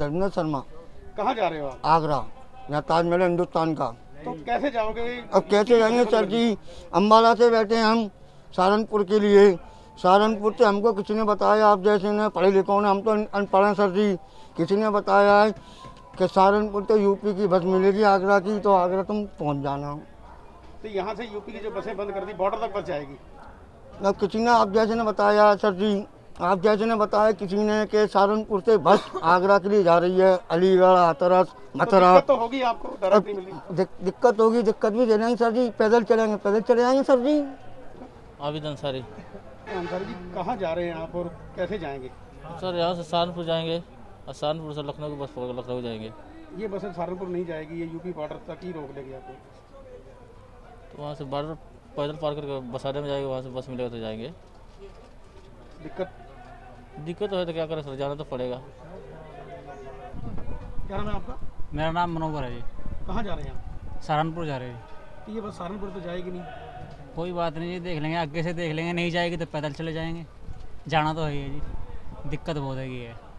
धर्मेंद्र शर्मा। कहाँ जा रहे हो आप? आगरा, यहाँ ताजमहल हिंदुस्तान का। तो कैसे जाओगे? अब कैसे जाएंगे सर जी, अम्बाला से बैठे हैं हम सहारनपुर के लिए। सहारनपुर से हमको किसी ने बताया, आप जैसे ना पढ़े लिखो ना, हम तो अनपढ़ हैं सर जी। किसी ने बताया है कि सहारनपुर तो यूपी की बस मिलेगी आगरा की, तो आगरा तुम पहुंच जाना। तो यहाँ से यूपी की जो बसें बंद कर दी, बॉर्डर तक बस जाएगी। अब किसी ने आप जैसे ने बताया सर जी, आप जैसे ने बताया किसी ने कि सहारनपुर से बस आगरा के लिए जा रही है, अलीगढ़, हाथरस, मथुरा। तो होगी आपको दिक्कत होगी। दिक्कत भी चलेंगे सर जी, पैदल चलेंगे, पैदल चले जाएंगे सर जी। आबिद अंसारी। अंसारी जी, कहाँ जा रहे हैं आप और कैसे जाएंगे? सर यहाँ से सहारनपुर जाएंगे और सहारनपुर से लखनऊ की बस पकड़ लखनऊ जाएंगे। ये बस सहारनपुर नहीं जाएगी, ये यूपी बॉर्डर तक ही रोक लेगी आपको। तो वहाँ से बॉर्डर पैदल पार करके बसारे में जाएंगे, वहाँ से बस मिलेगा तो जाएंगे। दिक्कत है तो क्या करें सर, जाना तो पड़ेगा। क्या नाम है आपका? मेरा नाम मनोहर है जी। कहाँ जा रहे हैं आप? सहारनपुर जा रहे हैं। तो ये बस सहारनपुर तो जाएगी नहीं? कोई बात नहीं जी, देख लेंगे, आगे से देख लेंगे। नहीं जाएगी तो पैदल चले जाएंगे, जाना तो है जी। दिक्कत बहुत है।